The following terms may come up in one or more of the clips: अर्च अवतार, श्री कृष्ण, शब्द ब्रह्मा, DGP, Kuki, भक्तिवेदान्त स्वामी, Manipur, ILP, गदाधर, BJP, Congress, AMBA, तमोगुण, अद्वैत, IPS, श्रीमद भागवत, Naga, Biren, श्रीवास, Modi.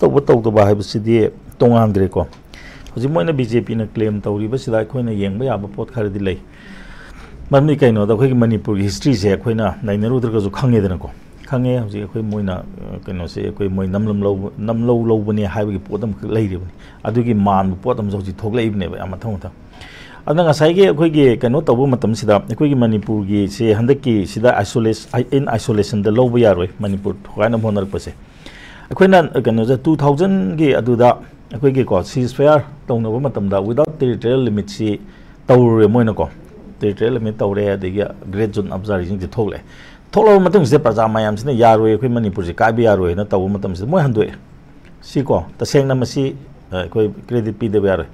तब तब तो बाहर बस दिए तोंग आंध्रे को उसी में ना बीजेपी ना क्लेम ताऊरी बस इधर कोई ना यंग भाई आप बहुत खरीद ले मतलब कहीं ना तो कोई मणिपुर हिस्ट्री से कोई ना नहीं उधर का जो खांगे देना को खांगे उसी कोई मोइना कहीं ना से कोई मोइ नमलम लो बने हाई बगी पोतम ले रही बनी आधुनिक मान पोतम जो जी थोकले इबने भाई मत होता अदना गसाई के कोई के कनो तब वो मतम सिदा कोई की मणिपुर की से हंदक की सिदा आइसोलेट इन आइसोलेशन द लो बया रोय मणिपुर थोड़ा ना होनर पसे कोई ना कनो जो 2000 के अदुदा कोई के को सीज फेयर तोन वो मतम दा विदाउट टेरिटोरियल लिमिट से तौरे मोइना को टेरिटोरियल लिमिट तौरे या देगा ग्रेट जोन ऑब्जर्विंग जे थोले थोलो मतम से प्रजा मायाम से या रोय कोई मणिपुर से का बिया रोय ना तब वो मतम से मोय हंदोय सिको तसेंग ना मसी कोई क्रेडिट पी दे बिया रोय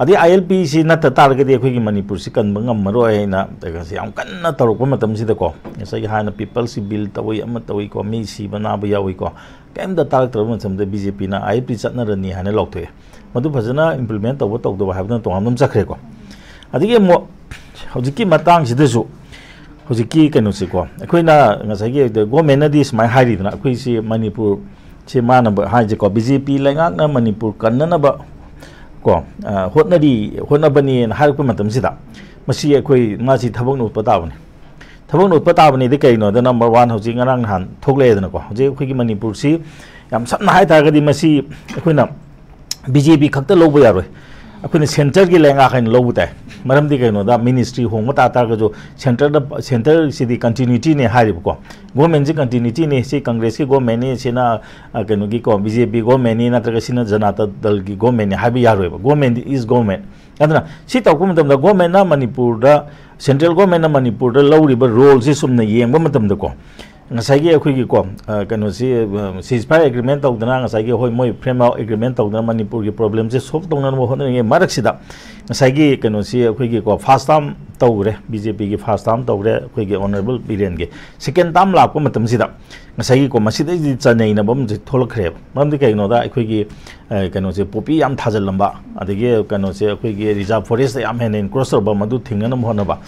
अभी आई एल पी से नत तारगे अखोई मणिपुर से कन्ब ना कन्ना तौरको हाँ पीपल से बिल तौई तौईको मी सिब नाब यावईको कम तारक्तब बीजेपी आई एल पी चटनरनी है लौटे मधु फजना इंप्लीमेंट तब तौदब है तोम चख्रेको अगे हजिकी मतंगसीदसु हजिकी कनोसेको अखोइना गसाई गवर्नमेंट सुमाय हाइरिदना अखोई से मणिपुर से मानब हाइजेको बीजेपी लेगाकना मणिपुर कन्ननब को होटनरी होटनबनी हारप मतमसिदा मसी अखोई मासी थबक नुप ताबने थबक नुप ताबने दे कइनो द नंबर 1 हजि ngरang han थोकलेदन को जे अखोई की मणिपुर सि याम सपना हाय तागदि मसी अखोइना बीजेपी खक्त लोब या रोय अखोइना सेंटर की लेंगा खैन लोबताय मरम दि कइनो दा मिनिस्ट्री होम ताता का जो सेंटर द सेंटर सिदी कंटिन्यूटी ने हारिब को गवर्नमेंट जी कंटिन्यूटी ने से कांग्रेस की गवर्नमेंट ने सेना कइनो की को बीजेपी गवर्नमेंट ने नत्र सिना जनता दल की गवर्नमेंट ने हाबी यार होबो गवर्नमेंट इज गवर्नमेंट अदना सि तकु मतम द गवर्नमेंट ना मणिपुर द सेंट्रल गवर्नमेंट ना मणिपुर द लौरिब रोल से सुमना येंगबो मतम द को ngsaigi akhui gi ko kanosi ceasefire agreement tawdana ngsaigi hoi moi framework agreement tawdana manipur gi problem se solve tawna mo hon nge marak sida ngsaigi kanosi akhui gi ko first term tawre bjp gi first term tawre akhui gi honorable biren gi second term lap ko matam sida ngsaigi ko masida ji chanai na bam ji tholak khre mam de kaino da akhui gi kanosi popi yam thajal lamba adige kanosi akhui gi reserve forest yam hen in crosser ba madu thingana mo hon ba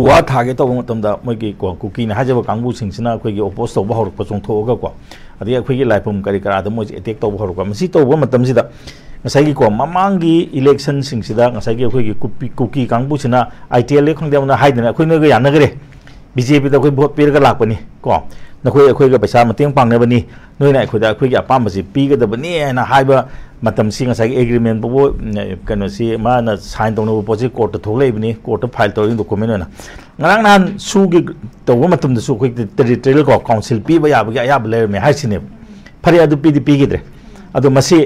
uwa thage taw matam da moi gi ko kuki na hajaba kangbu singsina akhui oppose तब हौरप चौथोगको अभी अखोई लाइफम करी कराद मोजे attack तब हौरपी तब ममान की election अखोई कुकी कांगूसीना आई टी एल ए खादना अखोई यानगरें बीजेपी अखोई वोट पीर लापनी को नखोई अखोई पैसा मतें पांगबनी नोना अखोई अपाम से पीगदबनी एग्रीमेंट कौन से माना साइन तौर पोचे कोर्ट थोलने कोर्ट फाइल तौर डॉक्यूमेंट होना नहान सूगी तब टेरिटोरियल को काउंसिल पीब याबी अब लेरमें फरे अब पीदी पीगद्रे अगद्री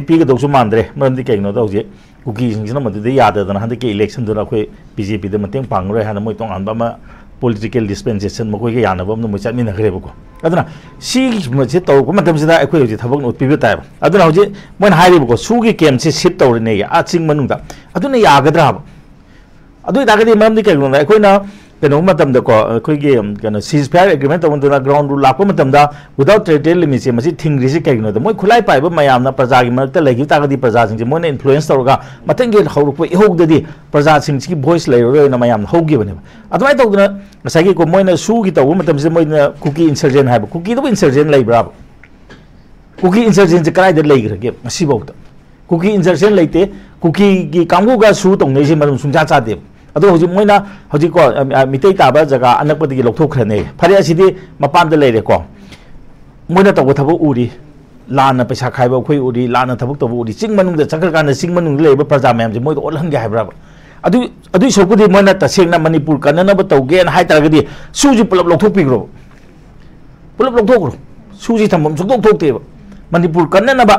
पीगदू मानद्रे मरम कहीं हजे कुकी यादना हद के इलेक्शन अखोई बीजेपी मतें पांगरो है मोई तोानब political dispensation मखोई यानब मोई चटमीनख्रेबको अदना सी तौरप मतमसिदा अखोई हजि थबक नो पीब तायब अदना हजि मोइन हाइरिबको सूगी केम से शिफ्ट तौरने आ चिंग मनुदा अदुना यागद्रा अब अदुई तागदि मरमदि कगुना अखोइना कनो मतमदको अखोइगे कनो सीज फायर एग्रीमेंट तवंदना ग्राउंड रूल लापो मतमदा विदाउट टेरिटोरियल लिमिट से मसि थिंगरिसि कगुना मोइ खुलाय पाइब मयामना प्रजागि मरकता लैगि तागदि प्रजा सिंग मोइन इन्फ्लुएंस तौरगा मतंगे हौरपो इहोगदि प्रजा सिंग सिकि वॉइस लैरोयना मयामना हौगि बने अदुई तौदना ngsaigi ko moina sugi tawu matamse moina cookie insurgent haiba cookie do insurgent laibra cookie insurgent karai da laigra ge asi bauta cookie insurgent laite cookie gi kangu ga su tongne ji marum sungja cha de ado hoji moina hoji ko mitei taba jaga anakpadi gi lokthokhrane phari asidi mapam da laire ko moina tawu thabu uri lana paisa khaiba khoi uri lana thabuk tawu uri sing manung da chakar kana sing manung leiba praja mayam ji moida olhang ga haibra अदु सौपुदी मोना तसेंगना मणिपुर कन्ननब तौगेन हाय तारगदी सुजि पुलब लौथोकपिग्रो पुलब लौथोकरो सुजि थमम सुदोक थोकतेब मणिपुर कन्ननब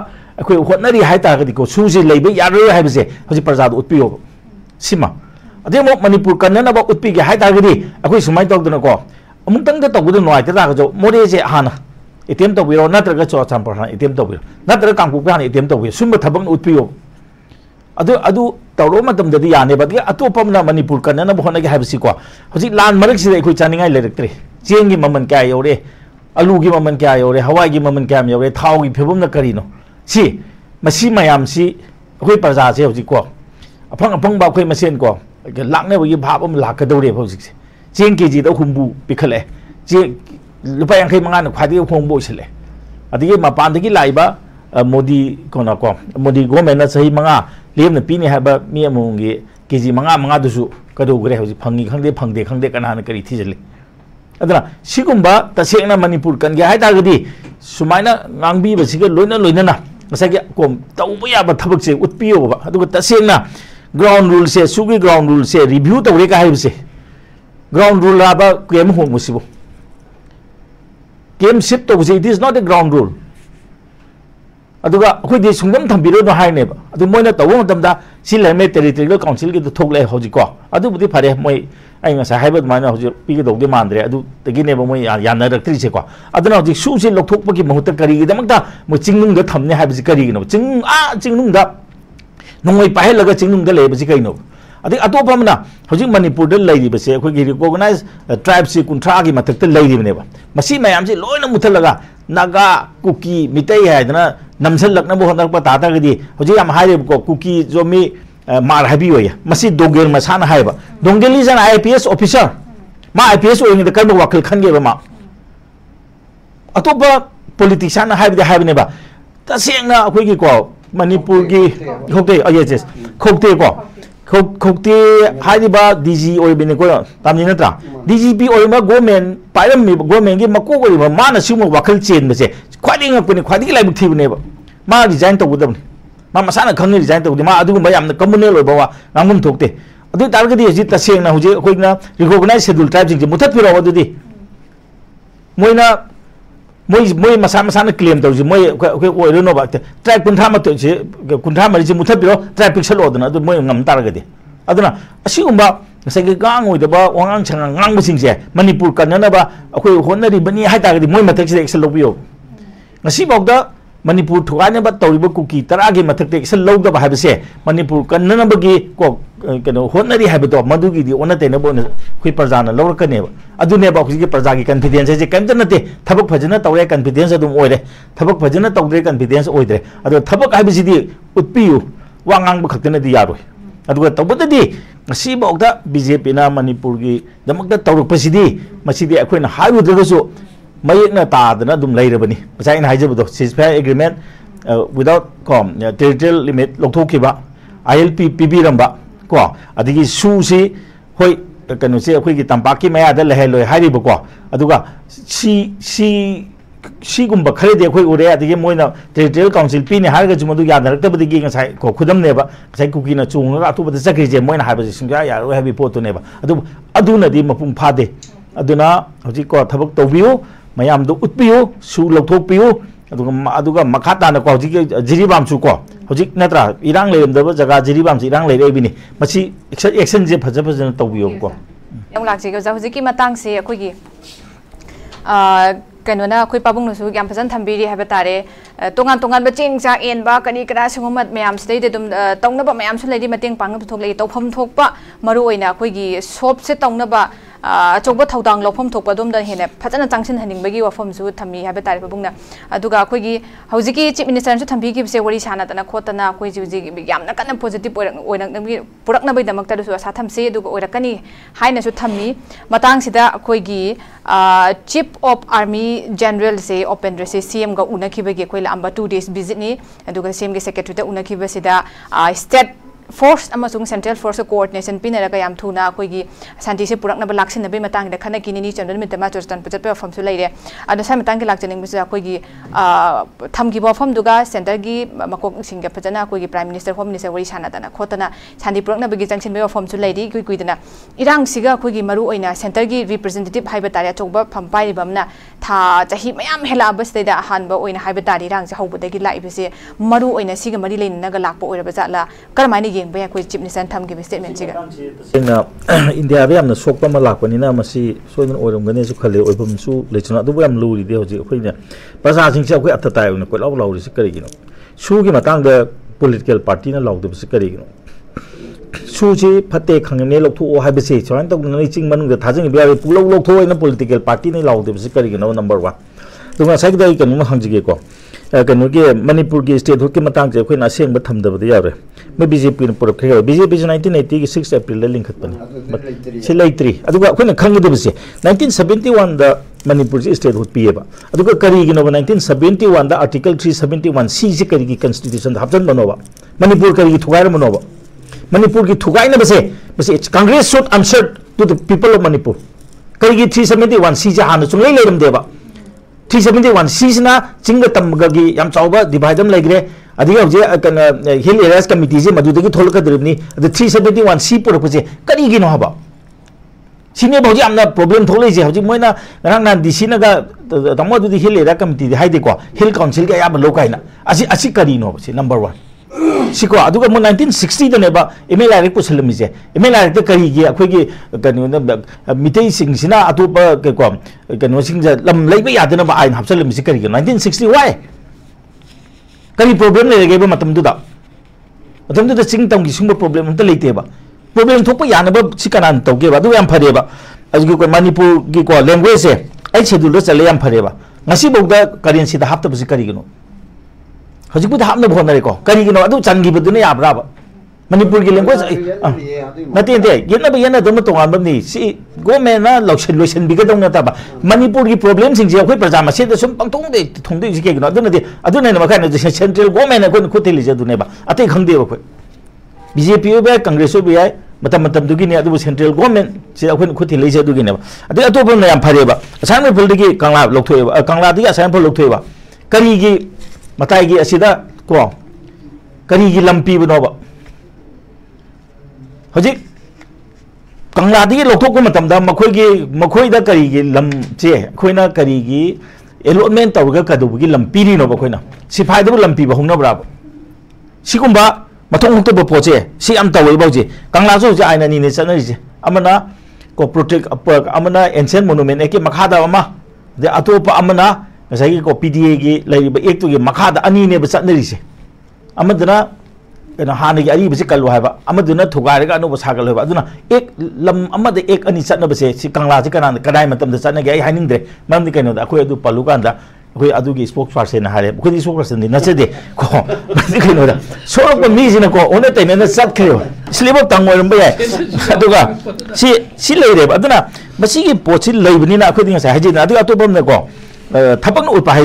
अखोय होटनरी हाय तारगदी को सुजि लैबे यारो हायबसे हजि प्रजाद उत्पियो सिमा अदेमो मणिपुर कन्ननब उत्पिगे हाय तारगदी अखोय सुमाय तौदनको अमुंगतंगद तौगद नोआयते तागजो मोरेजे हाना ATM तौबिरो नत्रगा चो चामपरना ATM तौबिरो नत्र कांगपुक हाना ATM तौबिरो सुमब थबंग उत्पियो तौरदी अतोप मणिपुर कन्ननब होनगे हाइबसिको हजि लान मरक से अखोई चानिंगाय लेरक्त्रे Cheng की ममन क्या you're आलू की ममन क्या यौरे हवाई की ममन क्या यौरे थाव की फेबमना करिनो सि मसी मयाम सि अखोई प्रजा से हजिको अफंग अफंग बा अखोई मसेन को लाकनेबगी भाब अम लाकदौरे हजिसे चेंग केजी द हुंबू पिखले जे लुपा यांखै मंगान ख्वादी होंबो इसले अदि मपानदगी लाइबा Modi kona ko Modi government sahi manga lemna pini haba mi amungi kiji manga manga dusu kadu gre hoji phangi khangde kana kari thijle adra sigumba tasena manipur kan ga haita gadi sumaina ngangbi basiga loina na masagi kom tauba yaba thabak se utpiyo ba adu tasena ground rule se sugi ground rule se review tawre ka haibse ground rule aba kem ho musibo kem ship to it is not a ground rule aduga khoi de sungam thambiro do haine ba adu moina tawo damda silame territorial council ge thokle hoji ko adu budi phare moi ainga sa haibad mana hoji pi ge dogde mandre adu tagine ba moi yana raktri se ko aduna hoji su se lokthok ki mahuta kari ge damakta mo chingnung ga thamne haibji kari ge no ching a chingnung da noi pahe laga chingnung da leba ji kai no adi ato pamna hoji manipur de lai riba se khoi ge recognize tribe se kunthra gi matak te lai ribne ba masi mayam se loina muthal laga naga kuki mitai haidna namsel lakna bo handak pata ta gidi hoji am haire ko kuki jomi mar habi hoya masi dongel masan haiba dongeli jan IPS officer ma IPS oing de karbo wakil khan ge ba ma atoba politician haibe haibe ne ba ta senga akoi gi ko manipur gi khokte yes khokte ko khokte haiba DG oi bene ko tamni natra DGP oi ma government pairam me government gi makko ko ba ma na simu wakil chen ba se khwadi ngak pune khwadi lai buk thibne ba ma design to budam ma masana khangni design to budima adu ba yamna communal ba wa ngum thokte adu targadi ji taseng na huje koi na recognize schedule tribe ji muthat piro adu di moina moi masana claim to ji moi ko ero no ba tribe kuntha ma to ji kuntha mari ji muthat piro tribe pixel odna adu moi ngam targadi aduna asiumba sege gang oi da ba wangang chang ngang busing je manipur kanana ba akoi honari bani hai targadi moi matak se excel lobiyo ngasibaugda manipur thugane ba tawriba kuki tarage mathakte excel lawda ba habse manipur kannana bagi ko keno honari habto madugi di onate ne bon khui parjana lawr kane adune ba khujigi parjagi confidence je kan tanate thabak phajana tawre confidence adum oire thabak phajana tawre confidence oidre adu thabak habisi di utpiu wangang ba khaktena di yaroi adu tawbata di ngasibaugda BJP na manipur gi damakda tawruk pasidi masidi akhoina haru dagasu mayna taadna dum lairabani pasai na haije bodo ceasefire agreement without territorial limit lokthokhi ba ILP pb ramba ko adigi su si hoi kanu se akhi gi tampaki maya da leheloi hairiba ko aduga si gum ba khare de khoi ure adigi moina territorial council p ne harga jumodu yadarakta bodi gi ngai ko khudam neba sai kuki na chunga atu bodi sakri je moina haiba singa yaro heavy photo neba aduna di mapung phade aduna hoji ko thabak tobiu mayam do utpiu su lokthokpiu aduga makhata na ko hoji jiribam su ko hoji natra irang leim da jaga jiribam si irang leire bini machi action je phaja phaja tobiu ko yam lakse ko hoji ki matang se akoi gi kanona akoi pabung nu su yam phajan thambiri haba tare tongan ba ching cha en ba kani kra singomat mayam se de dum tongna ba mayam su leidi mateng pang thok le topham thok pa maru oina akoi gi sop se tongna ba Chogba Tawdang Lopum Topadumda Hene, Patana Junction Henning Bagi or Form Zu Tami Habitat Babuna, Aduga Kuigi, Hosiki, Chip Minister Tambi gives a worry Shanat and a Kotana Kuizi Yamnakan positive Puraknabi Damaktaru Satam Se, Duga Urakani, Highness Utami, Matang Sida Kuigi, Chief of Army General say open dress, CM Ga Unakibe Kuil Amba 2 days visit me, and Duga Same Secretary Unakibe Sida, State Force among Central Force Coordination Pinaraga Yam Tuna, Kuigi, Santisha Purakna Laxin, the Bimatang, the Kanakini, and the Matters and Pajapa from Sulade, and the Samatang Laxin, Mr. Kuigi, Tamkibo from Duga, Sentagi, Makok Singa Patana, Kuigi, Prime Minister, Home Minister, Sanatana, Kotana, Sandy Purakna Begizan Mayor from Sulade, Kuidina, Irang Siga, Kuigi Maru in a Sentagi representative Hybataria Toba, Pampai Bamna, Ta, Tahimayam Helabas, the Hanbo in Hybatari Rangs, how would they get like this? Maru in a Siga Marilin Nagalapo or Bazala, Karmani. India Viam the Sokpa Malakanina Masi, so in Oram Ganesu Kali, Obum Su, Lichana, the Wam Luri, the Hoji Opinion. Passing Jack at the time, the Kola Lauri Sikarino. Sugimatang the political party and allowed the Sikarino. Suji, Pate, Kanganelo, two Habisi, and the Naging Man, the Tazan, very Pulo, two in the political party and allowed the Sikarino, number one. The Masaka can Hanjiko. Manipur state who came at the same but Tam the other. Maybe BJP in Port Crea, BJP is 1986 April, Link at Silai 3. I do when a Kangi 1971 the Manipur state हुट पीएब कहींगीब 1971 article 371 C कहीं constitution हापनबनोब मनपुर कहीं थुगायरमनोब मनपुर की थुगायनबसे Congress should answer to the people of Manipur कहीं 371 सी हाँ चुंगलेब 371 सीना चिंग तमगी डिवाइड लेग्रे हिल एरियाज कमिटी से मधुदी थोलकद्रीबनी 371 सी पुरपे कहींगीनो हब सिने प्रॉब्लम थोलैसे मोना नहां डीसीना तमो हिल एरिया कमिटी है हिल काउंसिल के अब लोकायना करीनो से नंबर वन सिको 1960 एम एल आर पुसलमीजे एम एल आर कहीं अखोगी मिटना अतोप कम लेब आइन हापलमी कहीं 1960 वाई कहीं प्रॉब्लम लेरगेबद चिंग तम की सूब प्रॉब्लम अंत लेतेब प्रॉब्लम थोप यानबी कनान तौगेब फरेब मनपुर की लैंग्वेज से शेड्यूल चले फरेब करेंसी हापबसे कहींगीनो हजिपुद हापन होनारेको कहींगीनो चंगीबदने याब्राब मनपुर की लैंग्वेज नते नते येनदम तोगानबनी गवर्नमेंट लौसन लोसनबीगदव नतब मनपुर की प्रॉब्लम सिंगजे अखोई प्रजा मसेद सुम पंगथोंदे थोंदे कहींगीनो अदुनदे अदुनैन मखाने सेंट्रल गवर्नमेंट अखोन खुतेलिजेदुनेब अते खंगदेब अखोई बीजेपी हो कांग्रेस होने सेंट्रल गवर्नमेंट से अखोन खुद लेने अतोप फरेब असमफल कंगला लौथोब कंगला असमफल लौथोब कहीं मताईको कहीं लम पीबनोब हजिक कंगला लौथोपद कहीं लमचे अखोना कहीं एलोटमेंट तौर कदौगी लम पीरीनोब अखोना सिफाइब लम पीब होनब्राब सिगुब मथोंटब पोचे सी तौजे कंगलासू आईने चनरीजे प्रोटेक् एंशियन मोनुमेंट एक्के अतोप पी डी ए की एक्टू की अने चनरीसे हाँ की अरीब से कलू है थोगायर अनौब सागलो एक लम एक अनी चनबसे कंगला कना कदाई चनगे है मरम कहीं अखोद पलूकान अखोई स्पोक पर्सन है अखोद स्पोक पर्सन नचदे कौन सोरप मीसको ओन तेन चटखे स्लीप तंग लेरेबी पोटी लेबनी अखोदी अतोपको थपन उप है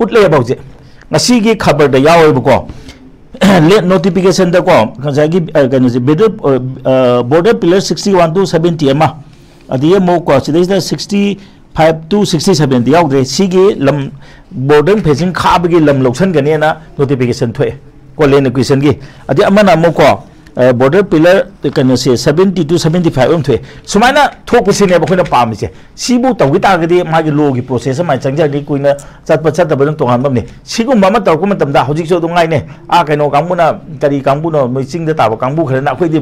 उठलेब हजेगी खबर यावेबको लेट नोटिफिकेशन कहीं बॉर्डर पिलर 61 to 70 अदीमको 65 to 67 लम बोर्डर फेसिंग खाब की लम लौसनगने नोटिफिकेशन थे कॉलेन इक्वेशन की अदीमको बॉर्डर पिलर कहीं 70 to 75 थे सूमायन थोपने पासे तौगी तागदी मांग लो की प्रोसेस मैं चंजनी कूं चट चटबन तोहानबने सिगुबने आ कौ कांगूना कहीं कांगूनो मई चिंग ताब कांगू खरना अखोदी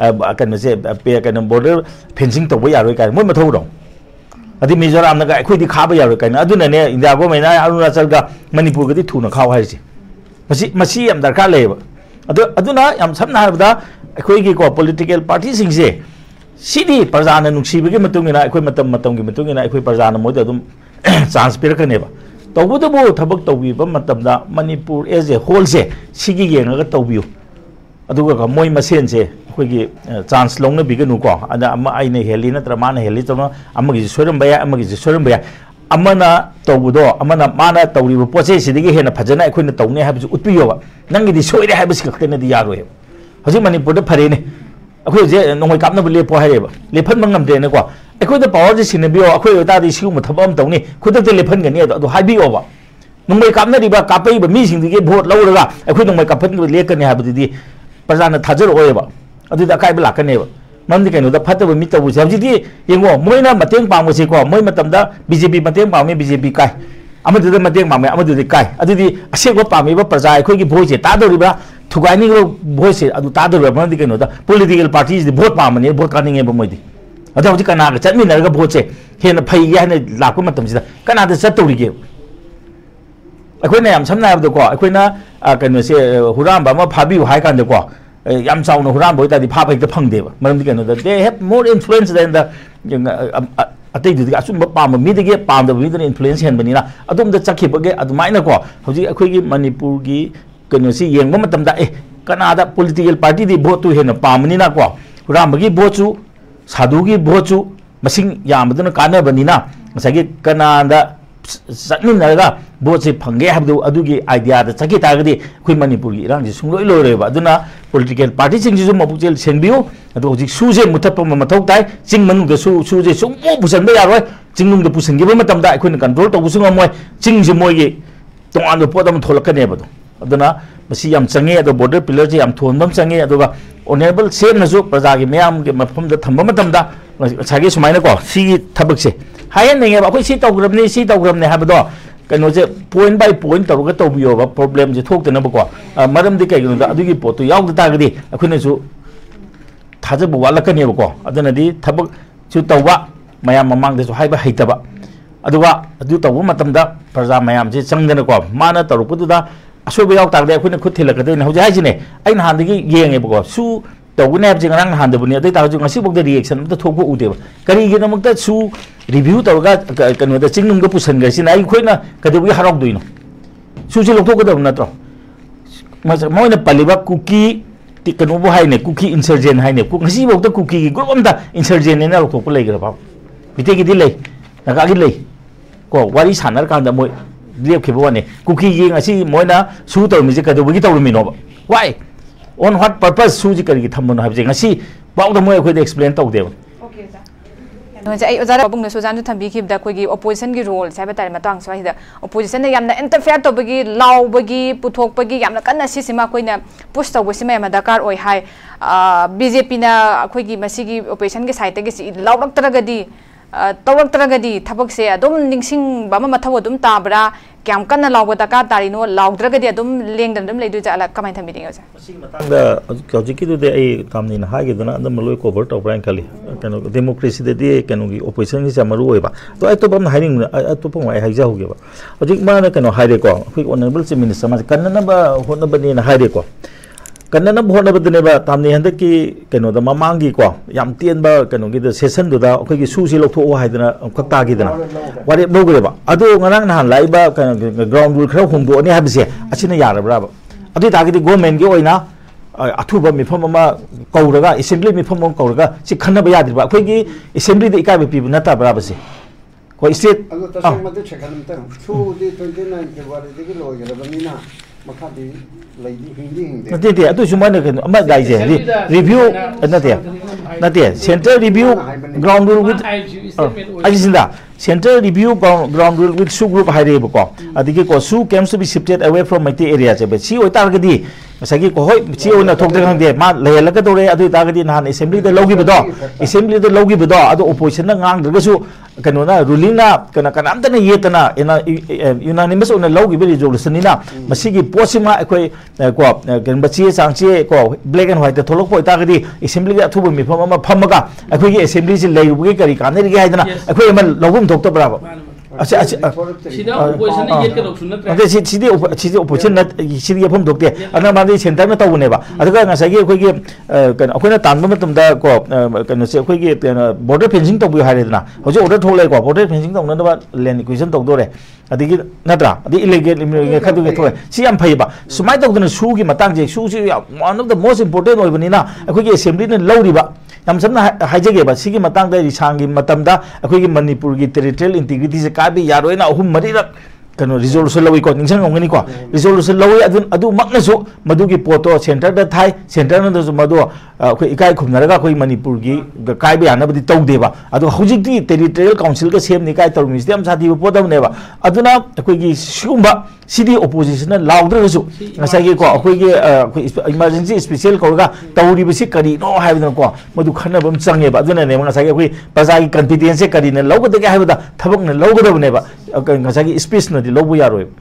कहीं कहीं बॉर्डर फेंसिंग तब यार मोई मौरो अभी मिजोराम अखोदी खाब यार कहीं इंडिया गवर्नमेंट अरुणाचल मनपुर थून खाओ है दरकार लेब समन अखोईको पोलिटिकल पार्टी से प्रजा नुसीबीना अखोई प्रजा मोदी चांस पीरकनेब तौबू थब तौब मनपुर एज ए होल से येंग तौबू मोई मसें से अखोई चांस लौनबीगनुको अने हेली नत्र मान हेली तौर सोरब यागी सोरब तौबदों माना तौरीब पोचे हेन फजना अखोन तौने उत्पीब नंगी सोरे है हजी मनपुर फरेने अखोजे नों कापनब लेपो है लेफनबेनको अखोद पावर से सिनबीओ अखोदी सिगम थब तौने खुदते लेफनगनी हाबीब नों कापनरीब कापईब मीगे भोट लौरगा अखोई नों कापन लेकने प्रजा थाजरब अकायब लाकनेब मरम कहीं फटब मी तबूस येंगो मोना पाबसेको मोई बीजेपी पाने बीजेपी काई काई असेंब पाब प्रजा अखोई भोट से तादरीब थुगानी भोट से तादरीब मरम कहीं पोलिटिकल पार्टी से भोट पाने भोट कानीब मोदी अद कना चटमीनर भोट से हेन फैगे है लाप कना चतौरीगे अखोना समन हाबदको अखोना कहीं हुराम फाबीयू है कानको यम चाउन हुराम होता फाप हेक्ट फंगदेब मरम कहीं they have more influence than the अतैदुदी अचुब पाबी पादबीद इन्फ्लुएंस हेनबनीना अदोम चखे अदुमाइनको हौजी अखोई मनपुर की कहीं येंब ए कनादा पोलिटिकल पार्टी भोटू हेन पाबनीको हुराम की भोटू साधु की भोटू मसिंग यामदुना कानबनीना ꯉꯁꯥꯏꯒꯤ ꯀꯅꯥꯗ ꯆꯠꯃꯤꯟꯅꯔꯒ ꯚꯣꯠꯁꯦ ꯐꯪꯒꯦ ꯍꯥꯏꯕꯗꯨ ꯑꯗꯨꯒꯤ ꯑꯥꯏꯗꯤꯌꯥꯗ ꯆꯠꯈꯤ ꯇꯥꯔꯒꯗꯤ ꯑꯩꯈꯣꯏ ꯃꯅꯤꯄꯨꯔꯒꯤ ꯏꯔꯥꯡꯁꯦ ꯁꯨꯡꯂꯣꯏ ꯂꯣꯏꯔꯣꯏꯕ ꯑꯗꯨꯅ ꯄꯣꯂꯤꯇꯤꯀꯦꯜ ꯄꯥꯔꯇꯤꯁꯤꯡꯁꯤꯁꯨ ꯃꯄꯨꯛꯆꯦꯜ ꯁꯦꯡꯕꯤꯌꯨ ꯑꯗꯣ ꯍꯧꯖꯤꯛ ꯁꯨꯁꯦ ꯃꯨꯊꯠꯄ ꯃꯊꯧ ꯇꯥꯏ ꯆꯤꯡ ꯃꯅꯨꯡꯗ ꯁꯨꯁꯦ ꯁꯨꯡꯄꯨ ꯄꯨꯁꯟꯕ ꯌꯥꯔꯣꯏ ꯆꯤꯡ ꯃꯅꯨꯡꯗ ꯄꯨꯁꯟꯈꯤꯕ ꯃꯇꯝꯗ ꯑꯩꯈꯣꯏꯅ ꯀꯟꯇ꯭ꯔꯣꯜ ꯇꯧꯕꯁꯨ ꯉꯝꯃꯣꯏ ꯆꯤꯡꯁꯦ ꯃꯣꯏꯒꯤ ꯇꯣꯉꯥꯟꯕ ꯄꯣꯠ ꯑꯃ ꯊꯣꯛꯂꯛꯀꯅꯦꯕꯗꯣ ꯑꯗꯨꯅ ꯃꯁꯤ ꯌꯥꯝ ꯆꯪꯉꯦ ꯑꯗꯣ ꯕꯣꯔꯗꯔ ꯄꯤꯂꯔꯁꯦ ꯌꯥꯝ ꯊꯣꯟꯕ ꯑꯃ ꯆꯪꯉꯦ ꯑꯗꯨꯒ ꯑꯣꯅꯔꯦꯕꯜ ꯁꯦꯝꯅꯁꯨ ꯄ꯭ꯔꯖꯥꯒꯤ ꯃꯌꯥꯝꯒꯤ ꯃꯐꯝꯗ ꯊꯝꯕ ꯃꯇꯝꯗ ꯉꯁꯥꯏꯒꯤ ꯁꯨꯃꯥꯏꯅꯀꯣ ꯁꯤꯒꯤ ꯊꯕꯛꯁꯦ ꯍꯥꯏꯍꯟꯅꯤꯡꯉꯦꯕ ꯑꯩꯈꯣꯏ ꯁꯤ ꯇꯧꯈ꯭ꯔꯕꯅꯦ ꯍꯥꯏꯕꯗꯣ ꯀꯩꯅꯣꯁꯦ ꯄꯣꯏꯟ ꯕꯥꯏ ꯄꯣꯏꯟ ꯇꯧꯔꯒ ꯇꯧꯕꯤꯌꯣꯕ ꯄ꯭ꯔꯣꯕ꯭ꯂꯦꯝꯁꯦ ꯊꯣꯛꯇꯅꯕꯀꯣ ꯃꯔꯝꯗꯤ ꯀꯩꯒꯤꯅꯣꯗ ꯑꯗꯨꯒꯤ ꯄꯣꯠꯇꯨ ꯌꯥꯎꯗ ꯇꯥꯔꯒꯗꯤ ꯑꯩꯈꯣꯏꯅꯁꯨ ꯊꯥꯖꯕ ꯋꯥꯠꯂꯛꯀꯅꯦꯕꯀꯣ ꯑꯗꯨꯅꯗꯤ ꯊꯕꯛꯁꯨ ꯇꯧꯕ ꯃꯌꯥꯝ ꯃꯃꯥꯡꯗꯁꯨ ꯍꯥꯏꯕ ꯍꯩꯇꯕ ꯑꯗꯨꯒ ꯑꯗꯨ ꯇꯧꯕ ꯃꯇꯝꯗ ꯄ꯭ꯔꯖꯥ ꯃꯌꯥꯝꯁꯦ ꯆꯪꯗꯅꯀꯣ ꯃꯥꯅ ꯇꯧꯔꯛꯄꯗꯨꯗ ꯑꯁꯣꯏꯕ ꯌꯥꯎ ꯇꯥꯔꯒꯗꯤ ꯑꯩꯈꯣꯏꯅ ꯈꯨꯠ ꯊꯤꯜꯂꯛꯀꯗꯣꯏꯅꯦ ꯍꯧꯖꯤꯛ ꯍꯥꯏꯁꯤꯅꯦ ꯑꯩ ꯅꯍꯥꯟꯗꯒꯤ ꯌꯦꯡꯉꯦꯕꯀꯣ ꯁꯨ ꯇꯧꯒꯅꯤ ꯍꯥꯏꯕꯁꯦ ꯉꯔꯥꯡ ꯅꯍꯥꯟꯗꯕꯅꯤ ꯑꯗꯨ ꯑꯣꯏꯇꯥꯔꯁꯨ ꯉꯁꯤꯐꯥꯎꯗ ꯔꯤꯌꯦꯛꯁꯟ ꯑꯝꯇ ꯊꯣꯛꯄ ꯎꯗꯦꯕ ꯀꯔꯤꯒꯤꯗꯃꯛꯇ ꯁꯨ ꯔꯤꯚ꯭ꯌꯨ ꯇꯧꯔꯒ ꯀꯩꯅꯣꯗ ꯆꯤꯡꯅꯨꯡꯗ ꯄꯨꯁꯟꯈ꯭ꯔꯁꯤꯅ ꯑꯩꯈꯣꯏꯅ ꯀꯩꯗꯧꯕꯒꯤ ꯍꯔꯥꯎꯗꯣꯏꯅꯣ ꯁꯨꯁꯦ ꯂꯧꯊꯣꯛꯀꯗꯕ ꯅꯠꯇ꯭ꯔꯣ ꯃꯣꯏꯅ ꯄꯜꯂꯤꯕ ꯀꯨꯀꯤ ꯀꯩꯅꯣꯕꯨ ꯍꯥꯏꯅꯦ ꯀꯨꯀꯤ ꯏꯟꯁꯔꯖꯦꯟ ꯍꯥꯏꯅꯦ ꯉꯁꯤꯐꯥꯎꯗ ꯀꯨꯀꯤꯒꯤ ꯒ꯭ꯔꯨꯞ ꯑꯝꯗ ꯏꯟꯁꯔꯖꯦꯟꯅ ꯂꯧꯊꯣꯛꯄ ꯂꯩꯈ꯭ꯔꯕ ꯃꯤꯇꯩꯒꯤꯗꯤ ꯂꯩ ꯅꯥꯒꯥꯒꯤ ꯂꯩ ꯀꯣ ꯋꯥꯔꯤ ꯁꯥꯟꯅꯔꯀꯥꯟꯗ ꯃꯣꯏ ꯂꯦꯞꯈꯤꯕ ꯋꯥꯅꯦ ꯀꯨꯀꯤꯒꯤ ꯉꯁꯤ ꯃꯣꯏꯅ ꯁꯨ ꯇꯧꯔꯝꯃꯤꯁꯦ ꯀꯩꯗꯧꯕꯒꯤ ꯇꯧꯔꯝꯃꯤꯅꯣꯕ ꯋꯥꯏ ꯑꯣꯟ ꯍ꯭ꯋꯥꯠ ꯄꯔꯄꯁ ꯁꯨꯁꯦ ꯀꯔꯤꯒꯤ ꯊꯝꯕꯅꯣ ꯍꯥꯏꯕꯁꯦ ꯉꯁꯤ ꯐꯥꯎꯗ ꯃꯣꯏ ꯑꯩꯈꯣꯏꯗ ꯑꯦꯛꯁꯄ꯭ꯂꯦꯟ ꯇꯧꯗꯦꯕ ꯑꯣꯄꯣꯖꯤꯁꯟꯒꯤ ꯔꯣꯜ ꯍꯥꯏꯕ ꯇꯥꯔꯦ ꯃꯇꯥꯡꯁꯨ ꯍꯥꯏꯗ ꯑꯣꯄꯣꯖꯤꯁꯟꯅ ꯌꯥꯝꯅ ꯏꯟꯇꯔꯐꯤꯌꯔ ꯇꯧꯕꯒꯤ ꯂꯥꯎꯕꯒꯤ ꯄꯨꯊꯣꯛꯄꯒꯤ ꯌꯥꯝꯅ ꯀꯟꯅ ꯁꯤꯁꯤꯃ ꯑꯩꯈꯣꯏꯅ ꯄꯨꯁ ꯇꯧꯕꯁꯤꯃ ꯌꯥꯝꯅ ꯗꯔꯀꯥꯔ ꯑꯣꯏ ꯍꯥꯏ ꯕꯤꯖꯦꯄꯤꯅ ꯑꯩꯈꯣꯏꯒꯤ ꯃꯁꯤꯒꯤ ꯑꯣꯄꯣꯖꯤꯁꯟꯒꯤ ꯁꯥꯏꯠꯇꯒꯤ ꯂꯥꯎꯔꯛꯇ꯭ꯔꯒꯗꯤ ꯇꯧꯔꯛꯇ꯭ꯔꯒꯗꯤ ꯊꯕꯛꯁꯦ ꯑꯗꯨꯝ ꯅꯤꯡꯁꯤꯡꯕ ꯑꯃ ꯃꯊꯧ ꯑꯗꯨꯝ ꯇꯥꯕ꯭ꯔꯥ ꯀꯌꯥꯝ ꯀꯟꯅ ꯂꯥꯎꯕ ꯗꯔꯀꯥꯔ ꯇꯥꯔꯤꯅꯣ ꯂꯥꯎꯗ꯭ꯔꯒꯗꯤ ꯑꯗꯨꯝ ꯂꯦꯡꯗꯅ ꯑꯗꯨꯝ ꯂꯩꯗꯣꯏ ꯖꯥꯠꯂꯥ ꯀꯃꯥꯏꯅ ꯊꯝꯕꯤꯅꯤꯡꯉꯦ ꯑꯣꯖꯥ ꯃꯁꯤꯒꯤ ꯃꯇꯥꯡꯗ ꯍꯧꯖꯤꯛꯀꯤꯗꯨꯗꯤ ꯑꯩ ꯇꯥꯝꯅꯤꯅ ꯍꯥꯏꯈꯤꯗꯅ ꯑꯗꯨꯝ ꯂꯣꯏ ꯀꯣꯚꯔ ꯇꯧꯕ꯭ꯔꯥ ꯍꯥꯏꯅ ꯈꯜꯂꯤ ꯀꯩꯅꯣ ꯗꯦꯃꯣꯀ꯭ꯔꯦꯁꯤꯗꯗꯤ ꯀꯩꯅꯣꯒꯤ ꯑꯣꯄꯣꯖꯤꯁꯟꯒꯤꯁꯦ ꯃꯔꯨ ꯑꯣꯏꯕ ꯑꯗꯣ ꯑꯇꯣꯞꯄ ꯑꯃꯅ ꯍꯥꯏꯅꯤꯡꯕ ꯑꯇꯣꯞꯄ ꯑꯃ ꯑꯩ ꯍꯥꯏꯖꯍꯧꯒꯦꯕ ꯍꯧꯖꯤꯛ ꯃꯥꯅ ꯀꯩꯅꯣ ꯍꯥꯏꯔꯦꯀꯣ ꯑꯩꯈꯣꯏ ꯑꯣꯅꯔꯦꯕꯜ ꯆꯤꯐ ꯃꯤꯅꯤꯁꯇꯔ ꯃꯥꯁꯦ ꯀꯟꯅꯅꯕ ꯍꯣꯠꯅꯕꯅꯦꯅ ꯍꯥꯏꯔꯦꯀꯣ ꯀꯟꯅꯅꯕ ꯍꯣꯠꯅꯕꯗꯅꯦꯕ ꯇꯥꯝꯅꯤ ꯍꯟꯗꯛꯀꯤ ꯀꯩꯅꯣꯗ ꯃꯃꯥꯡꯒꯤꯀꯣ ꯌꯥꯝ ꯇꯦꯟꯕ ꯀꯩꯅꯣꯒꯤꯗ ꯁꯦꯁꯟꯗꯨꯗ ꯑꯩꯈꯣꯏꯒꯤ ꯁꯨꯁꯦ ꯂꯧꯊꯣꯛꯑꯣ ꯍꯥꯏꯗꯅ ꯑꯃꯨꯛꯈꯛ ꯇꯥꯈꯤꯗꯅ ꯋꯥꯔꯦꯞ ꯂꯧꯈ꯭ꯔꯦꯕ ꯑꯗꯣ ꯉꯔꯥꯡ ꯅꯍꯥꯟ ꯂꯥꯛꯏꯕ ꯒ꯭ꯔꯥꯎꯟ ꯔꯨꯜ ꯈꯔ ꯍꯣꯡꯗꯣꯛꯑꯅꯤ ꯍꯥꯏꯕꯁꯦ ꯑꯁꯤꯅ ꯌꯥꯔꯕ꯭ꯔꯥꯕ ꯑꯗꯨ ꯑꯣꯏꯇꯥꯔꯒꯗꯤ ꯒꯣꯔꯃꯦꯟꯒꯤ ꯑꯣꯏꯅ ꯑꯊꯨꯕ ꯃꯤꯐꯝ ꯑꯃ ꯀꯧꯔꯒ ꯑꯦꯁꯦꯝꯕ꯭ꯂꯤ ꯃꯤꯐꯝ ꯑꯃ ꯀꯧꯔꯒ ꯁꯤ ꯈꯟꯅꯕ ꯌꯥꯗ꯭ꯔꯤꯕ ꯑꯩꯈꯣꯏꯒꯤ ꯑꯦꯁꯦꯝꯕ꯭ꯂꯤꯗ ꯏꯀꯥꯏꯕ ꯄꯤꯕ ꯅꯠꯇꯕ꯭ꯔꯥꯕꯁꯦ ꯑꯩꯈꯣꯏ ꯏꯁꯇꯦꯠ ꯅꯠꯇꯦ ꯑꯗꯨꯁꯨ ꯃꯣꯏꯅ ꯀꯩꯅꯣ ꯑꯃ ꯂꯥꯏꯁꯦ ꯔꯤꯚ꯭ꯌꯨ ꯅꯠꯇꯦ centre review ground rule with ꯑꯩꯁꯤꯗ centre review ground rule with ꯁꯨ ꯒ꯭ꯔꯨꯞ ꯍꯥꯏꯔꯛꯑꯦꯕꯀꯣ ꯑꯗꯒꯤ ꯀꯣ ꯁꯨ comes to be shifted away from Meitei ꯑꯦꯔꯤꯌꯥꯁꯦ ꯁꯤ ꯑꯣꯏꯇꯥꯔꯒꯗꯤ ꯉꯁꯥꯏꯒꯤ ꯍꯣꯏ ꯁꯤ ꯑꯣꯏꯅ ꯊꯣꯛꯇ꯭ꯔ ꯈꯪꯗꯦ ꯃꯥ ꯂꯩꯍꯜꯂꯛꯀꯗꯧꯔꯦ ꯑꯗꯨ ꯑꯣꯏꯇꯥꯔꯒꯗꯤ ꯅꯍꯥꯟ ꯑꯦꯁꯦꯝꯕ꯭ꯂꯤꯗ ꯂꯧꯈꯤꯕꯗꯣ ꯑꯗꯣ ꯑꯣꯄꯣꯖꯤꯁꯟꯅ ꯉꯥꯡꯗ꯭ꯔꯒꯁꯨ ꯀꯩꯅꯣꯅ ꯔꯨꯂꯤꯡꯅ ꯀꯅꯥꯝꯇꯅ ꯌꯦꯠꯇꯅ ꯌꯨꯅꯥꯅꯤꯃꯁ ꯑꯣꯏꯅ ꯂꯧꯈꯤꯕ ꯔꯤꯖꯣꯂꯨꯁꯟꯅꯤꯅ ꯃꯁꯤꯒꯤ ꯄꯣꯠꯁꯤꯃ ꯑꯩꯈꯣꯏ ꯀꯣ ꯀꯩꯅꯣ ꯆꯦ ꯆꯥꯡ ꯆꯦ ꯀꯣ ꯕ꯭ꯂꯦꯛ ꯑꯦꯟ ꯍ꯭ꯋꯥꯏꯠꯇ ꯊꯣꯛꯂꯛꯄ ꯑꯣꯏꯇꯥꯔꯒꯗꯤ ꯑꯦꯁꯦꯝꯕ꯭ꯂꯤꯒꯤ ꯑꯊꯨꯕ ꯃꯤꯐꯝ ꯑꯃ ꯐꯝꯃꯒ ꯑꯩꯈꯣꯏꯒꯤ ꯑꯦꯁꯦꯝꯕ꯭ꯂꯤꯁꯤ ꯂꯩꯔꯨꯕꯒꯤ ꯀꯔꯤ ꯀꯥꯟꯅꯔꯤꯒꯦ ꯍꯥꯏꯗꯅ ꯑꯩꯈꯣꯏ ꯑꯃ ꯂꯧꯐꯝ ꯊꯣꯛꯇꯕ꯭ꯔꯥꯕ ꯁꯤꯗꯤ ꯑꯣꯄꯣꯖꯤꯁꯟ ꯁꯤꯗꯤ ꯌꯦꯠꯐꯝ ꯊꯣꯛꯇꯦ ꯑꯗꯨꯅ ꯃꯥꯗꯤ ꯁꯦꯟꯇꯔꯅ ꯇꯧꯕꯅꯦꯕ ꯑꯗꯨꯒ ꯉꯁꯥꯏꯒꯤ ꯑꯩꯈꯣꯏꯒꯤ ꯀꯩꯅꯣ ꯑꯩꯈꯣꯏꯅ ꯇꯥꯟꯕ ꯃꯇꯝꯗ ꯀꯣ ꯀꯩꯅꯣꯁꯦ ꯑꯩꯈꯣꯏꯒꯤ ꯕꯣꯔꯗꯔ ꯐꯦꯟꯁꯤꯡ ꯇꯧꯕꯤꯌꯨ ꯍꯥꯏꯔꯦꯗꯅ ꯍꯧꯖꯤꯛ ꯑꯣꯔꯗꯔ ꯊꯣꯛꯂꯛꯑꯦꯀꯣ ꯕꯣꯔꯗꯔ ꯐꯦꯟꯁꯤꯡ ꯇꯧꯅꯅꯕ ꯂꯦꯟ ꯏꯀ꯭ꯋꯦꯁꯟ ꯇꯧꯗꯣꯔꯦ ꯑꯗꯒꯤ ꯅꯠꯇ꯭ꯔꯥ ꯑꯗꯒꯤ ꯏꯂꯤꯒꯦꯜ ꯈꯔꯗꯨꯒꯤ ꯊꯣꯛꯑꯦ ꯁꯤ ꯌꯥꯝ ꯐꯩꯌꯦꯕ ꯁꯨꯃꯥꯏꯅ ꯇꯧꯗꯅ ꯁꯨꯒꯤ ꯃꯇꯥꯡꯁꯦ ꯁꯨꯁꯤ ꯌꯥꯝ one of the most important ꯑꯣꯏꯕꯅꯤꯅ ꯑꯩꯈꯣꯏꯒꯤ ꯑꯦꯁꯦꯝꯕ꯭ꯂꯤꯅ ꯂꯧꯔꯤꯕ ꯌꯥꯝ ꯁꯝꯅ ꯍꯥꯏꯖꯒꯦꯕ ꯁꯤꯒꯤ ꯃꯇꯥꯡꯗ ꯔꯤꯁꯥꯡꯒꯤ ꯃꯇꯝꯗ ꯑꯩꯈꯣꯏꯒꯤ ꯃꯅꯤꯄꯨꯔꯒꯤ ꯇꯦꯔꯤꯇꯣꯔꯤꯌꯦꯜ ꯏꯟꯇꯤꯒ꯭ꯔꯤꯇꯤꯁꯦ ꯀꯥꯏꯕ ꯌꯥꯔꯣꯏꯅ 4 ꯀꯩꯅꯣ ꯔꯤꯖꯣꯂꯨꯁꯟ ꯂꯧꯏꯀꯣ ꯅꯤꯡꯁꯤꯡꯉꯝꯒꯅꯤꯀꯣ ꯔꯤꯖꯣꯂꯨꯁꯟ ꯂꯧꯏ ꯑꯗꯨꯃꯛꯅꯁꯨ ꯃꯗꯨꯒꯤ ꯄꯣꯠꯇꯣ ꯁꯦꯟꯇꯔꯗ ꯊꯥꯏ ꯁꯦꯟꯇꯔꯅꯁꯨ ꯃꯗꯣ ꯑꯩꯈꯣꯏ ꯏꯀꯥꯏ ꯈꯨꯝꯅꯔꯒ ꯑꯩꯈꯣꯏ ꯃꯅꯤꯄꯨꯔꯒꯤ ꯀꯥꯏꯕ ꯌꯥꯅꯕꯗꯤ ꯇꯧꯗꯦꯕ ꯑꯗꯣ ꯍꯧꯖꯤꯛꯇꯤ ꯇꯦꯔꯤꯇꯣꯔꯤꯌꯦꯜ ꯀꯥꯎꯟꯁꯤꯜꯒ ꯁꯦꯝꯅꯤ ꯀꯥꯏ ꯇꯧꯔꯤꯃꯤꯁꯤꯗꯤ ꯌꯥꯝ ꯁꯥꯊꯤꯕ ꯄꯣꯠ ꯑꯃꯅꯦꯕ ꯑꯗꯨꯅ ꯑꯩꯈꯣꯏꯒꯤ ꯁꯤꯒꯨꯝꯕ ꯁꯤꯗꯤ ꯑꯣꯄꯣꯖꯤꯁꯟꯅ ꯂꯥꯎꯗ꯭ꯔꯒꯁꯨ ꯉꯁꯥꯏꯒꯤꯀꯣ ꯑꯩꯈꯣꯏ ꯏꯃꯥꯔꯖꯦꯟꯁꯤ ꯏꯁꯄꯤꯁꯦꯜ ꯀꯧꯔꯒ ꯇꯧꯔꯤꯕꯁꯤ ꯀꯔꯤꯅꯣ ꯍꯥꯏꯕꯗꯅꯀꯣ ꯃꯗꯨ ꯈꯟꯅꯕ ꯑꯃ ꯆꯪꯉꯦꯕ ꯑꯗꯨꯅꯅꯦꯕ ꯉꯁꯥꯏꯒꯤ ꯑꯩꯈꯣꯏ ꯄ꯭ꯔꯖꯥꯒꯤ ꯀꯟꯐꯤꯗꯦꯟꯁꯁꯦ ꯀꯔꯤꯅ ꯂꯧꯒꯗꯒꯦ ꯍꯥꯏꯕꯗ ꯊꯕꯛꯅ ꯂꯧꯒꯗꯕꯅꯦꯕ ꯉꯁꯥꯏꯒꯤ ꯁ꯭ꯄꯤꯁꯅꯗꯤ ꯂꯧꯕ ꯌꯥꯔꯣꯏꯕ